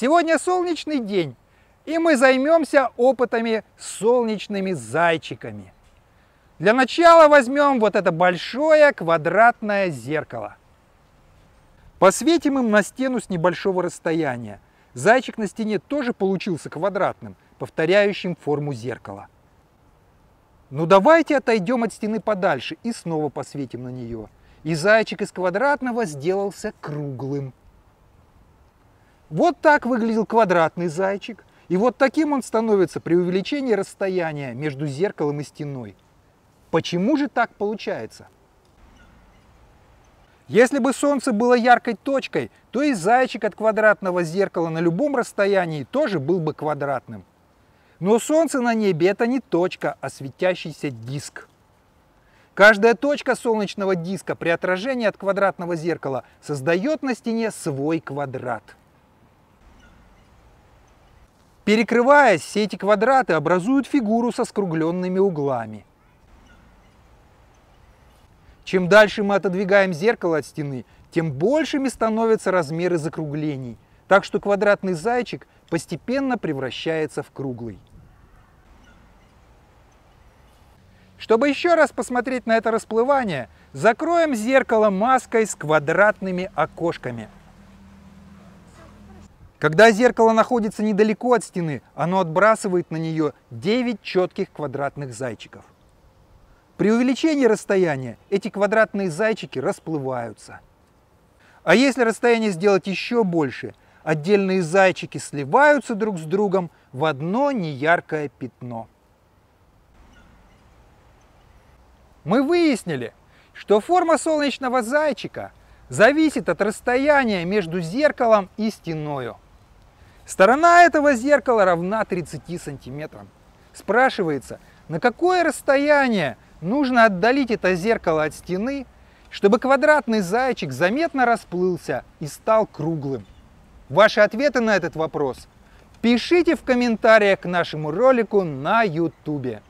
Сегодня солнечный день, и мы займемся опытами с солнечными зайчиками. Для начала возьмем вот это большое квадратное зеркало. Посветим им на стену с небольшого расстояния. Зайчик на стене тоже получился квадратным, повторяющим форму зеркала. Ну давайте отойдем от стены подальше и снова посветим на нее. И зайчик из квадратного сделался круглым. Вот так выглядел квадратный зайчик. И вот таким он становится при увеличении расстояния между зеркалом и стеной. Почему же так получается? Если бы солнце было яркой точкой, то и зайчик от квадратного зеркала на любом расстоянии тоже был бы квадратным. Но солнце на небе – это не точка, а светящийся диск. Каждая точка солнечного диска при отражении от квадратного зеркала создает на стене свой квадрат. Перекрываясь, все эти квадраты образуют фигуру со скругленными углами. Чем дальше мы отодвигаем зеркало от стены, тем большими становятся размеры закруглений, так что квадратный зайчик постепенно превращается в круглый. Чтобы еще раз посмотреть на это расплывание, закроем зеркало маской с квадратными окошками. Когда зеркало находится недалеко от стены, оно отбрасывает на нее 9 четких квадратных зайчиков. При увеличении расстояния эти квадратные зайчики расплываются. А если расстояние сделать еще больше, отдельные зайчики сливаются друг с другом в одно неяркое пятно. Мы выяснили, что форма солнечного зайчика зависит от расстояния между зеркалом и стеною. Сторона этого зеркала равна 30 сантиметрам. Спрашивается, на какое расстояние нужно отдалить это зеркало от стены, чтобы квадратный зайчик заметно расплылся и стал круглым? Ваши ответы на этот вопрос пишите в комментариях к нашему ролику на YouTube.